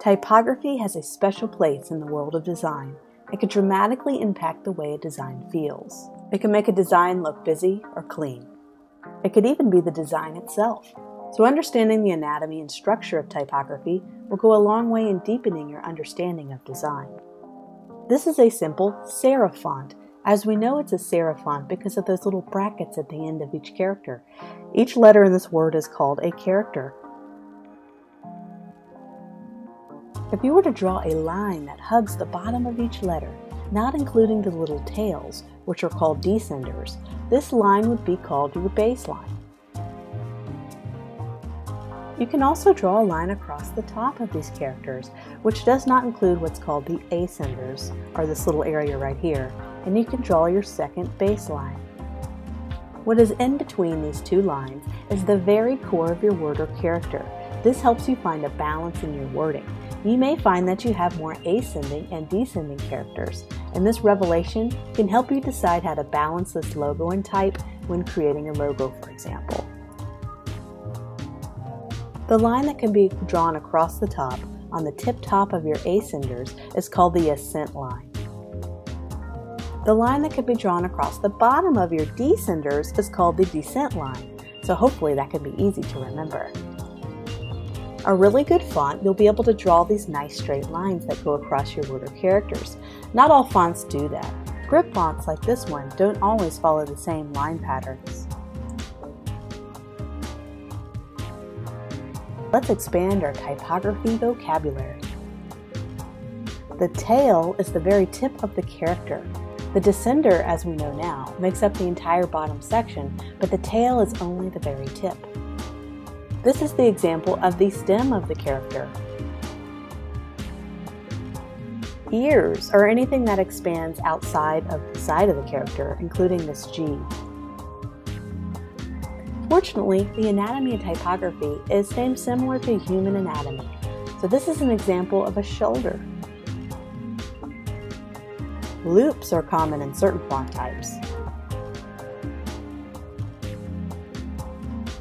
Typography has a special place in the world of design and can dramatically impact the way a design feels. It can make a design look busy or clean. It could even be the design itself. So understanding the anatomy and structure of typography will go a long way in deepening your understanding of design. This is a simple serif font. As we know, it's a serif font because of those little brackets at the end of each character. Each letter in this word is called a character. If you were to draw a line that hugs the bottom of each letter, not including the little tails, which are called descenders, this line would be called your baseline. You can also draw a line across the top of these characters, which does not include what's called the ascenders, or this little area right here, and you can draw your second baseline. What is in between these two lines is the very core of your word or character. This helps you find a balance in your wording. You may find that you have more ascending and descending characters, and this revelation can help you decide how to balance this logo and type when creating a logo, for example. The line that can be drawn across the top on the tip top of your ascenders is called the ascent line. The line that can be drawn across the bottom of your descenders is called the descent line, so hopefully that can be easy to remember. A really good font, you'll be able to draw these nice straight lines that go across your word or characters. Not all fonts do that. Grid fonts like this one don't always follow the same line patterns. Let's expand our typography vocabulary. The tail is the very tip of the character. The descender, as we know now, makes up the entire bottom section, but the tail is only the very tip. This is the example of the stem of the character. Ears are anything that expands outside of the side of the character, including this G. Fortunately, the anatomy of typography is similar to human anatomy, so this is an example of a shoulder. Loops are common in certain font types.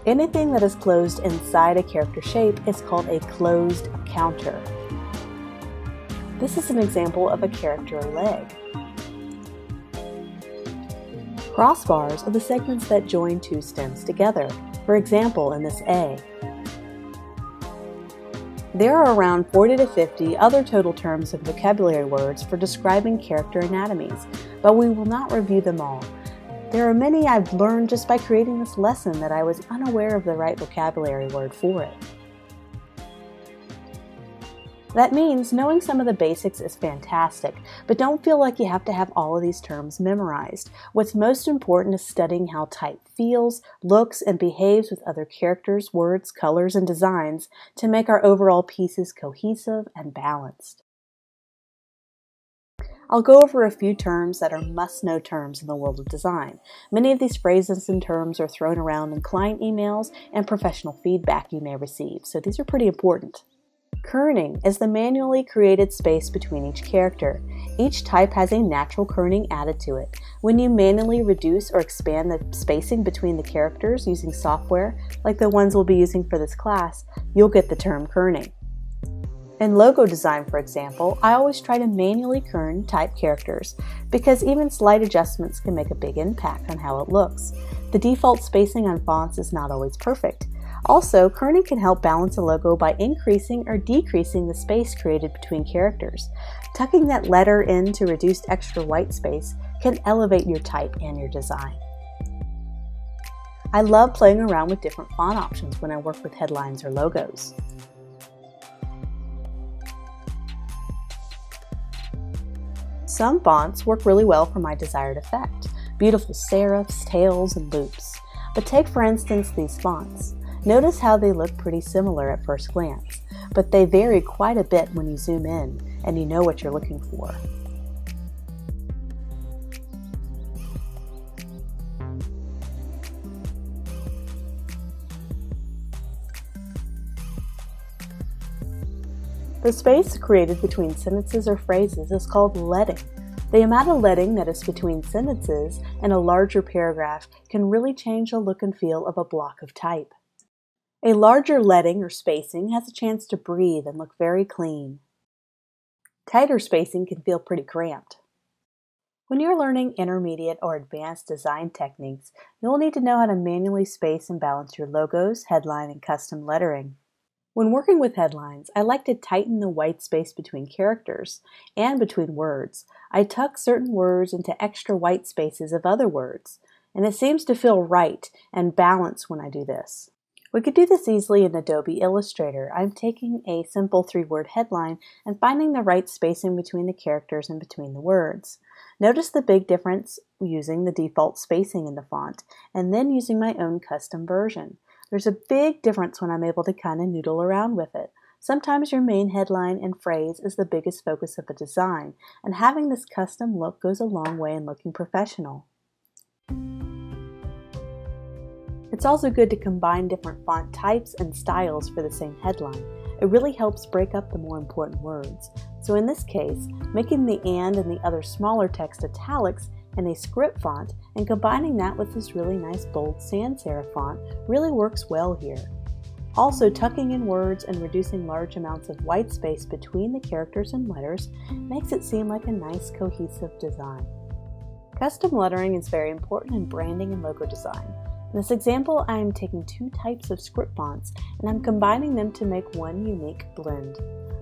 Anything that is closed inside a character shape is called a closed counter. This is an example of a character leg. Crossbars are the segments that join two stems together, for example in this A. There are around 40 to 50 other total terms of vocabulary words for describing character anatomies, but we will not review them all. There are many I've learned just by creating this lesson that I was unaware of the right vocabulary word for it. That means knowing some of the basics is fantastic, but don't feel like you have to have all of these terms memorized. What's most important is studying how type feels, looks, and behaves with other characters, words, colors, and designs to make our overall pieces cohesive and balanced. I'll go over a few terms that are must-know terms in the world of design. Many of these phrases and terms are thrown around in client emails and professional feedback you may receive, so these are pretty important. Kerning is the manually created space between each character. Each type has a natural kerning added to it. When you manually reduce or expand the spacing between the characters using software, like the ones we'll be using for this class, you'll get the term kerning. In logo design, for example, I always try to manually kern type characters because even slight adjustments can make a big impact on how it looks. The default spacing on fonts is not always perfect. Also, kerning can help balance a logo by increasing or decreasing the space created between characters. Tucking that letter in to reduce extra white space can elevate your type and your design. I love playing around with different font options when I work with headlines or logos. Some fonts work really well for my desired effect. Beautiful serifs, tails, and loops. But take for instance these fonts. Notice how they look pretty similar at first glance, but they vary quite a bit when you zoom in and you know what you're looking for. The space created between sentences or phrases is called leading. The amount of leading that is between sentences and a larger paragraph can really change the look and feel of a block of type. A larger letting or spacing has a chance to breathe and look very clean. Tighter spacing can feel pretty cramped. When you're learning intermediate or advanced design techniques, you'll need to know how to manually space and balance your logos, headline, and custom lettering. When working with headlines, I like to tighten the white space between characters and between words. I tuck certain words into extra white spaces of other words, and it seems to feel right and balanced when I do this. We could do this easily in Adobe Illustrator. I'm taking a simple 3-word headline and finding the right spacing between the characters and between the words. Notice the big difference using the default spacing in the font and then using my own custom version. There's a big difference when I'm able to kind of noodle around with it. Sometimes your main headline and phrase is the biggest focus of a design, and having this custom look goes a long way in looking professional. It's also good to combine different font types and styles for the same headline. It really helps break up the more important words. So in this case, making the and the other smaller text italics and a script font and combining that with this really nice bold sans serif font really works well here. Also, tucking in words and reducing large amounts of white space between the characters and letters makes it seem like a nice cohesive design. Custom lettering is very important in branding and logo design. In this example, I am taking two types of script fonts and I'm combining them to make one unique blend.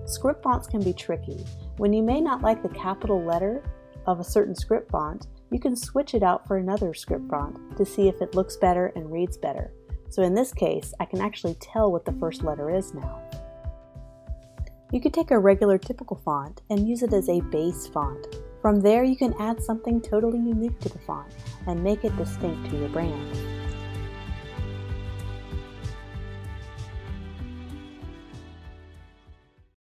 Script fonts can be tricky. When you may not like the capital letter of a certain script font, you can switch it out for another script font to see if it looks better and reads better. So in this case, I can actually tell what the first letter is now. You could take a regular typical font and use it as a base font. From there, you can add something totally unique to the font and make it distinct to your brand.